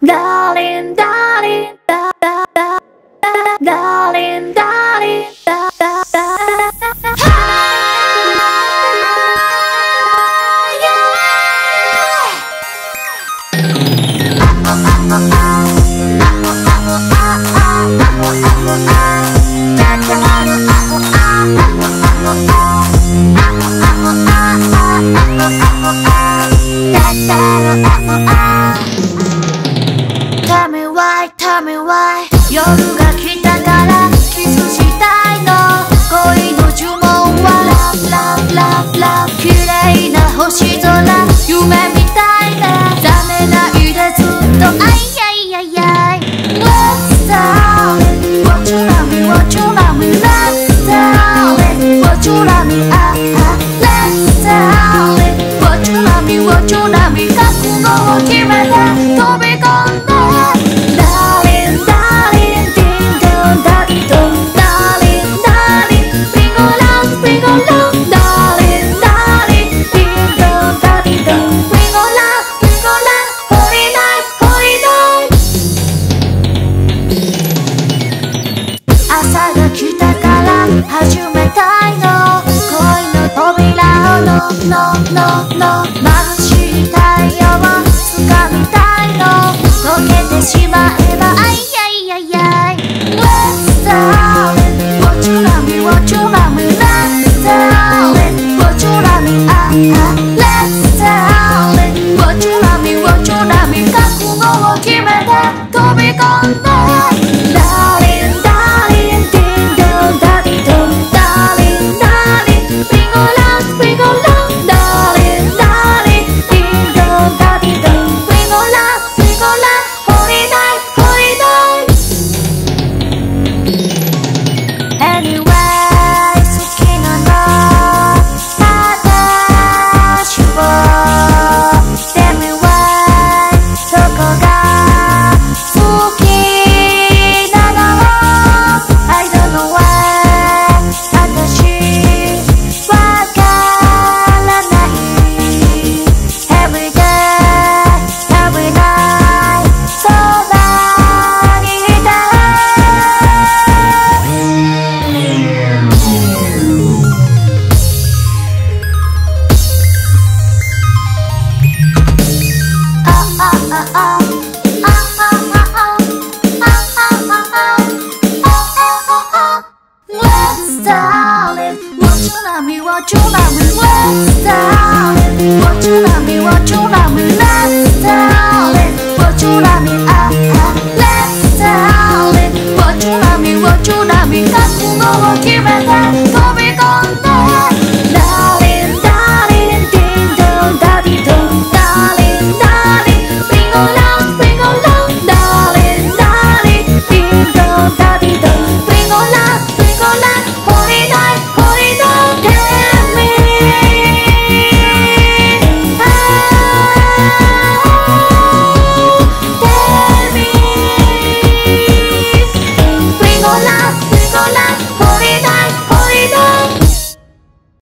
Darling, darling, da da da da, darling, darling, da da da da da. Tell me why 夜が来たからキスしたいの。恋の呪文はラブラブラブ。綺麗な星空夢みたいな。冷めないでずっとあいやいやいやい。 What's that? What you love me? What you love me? Let's start it. What you love me? Let's start it. What you love me? What you love me? 覚悟を決めて飛び込んで始めたいの。恋の扉をノンノンノン。眩しい太陽を掴みたいの。溶けてしまえばあいやいやいやい。 Let's start it. What you love me? What you love me? Let's start it. What you love me? Let's start it. What you love me? What you love me? 覚悟を決めて飛び込んで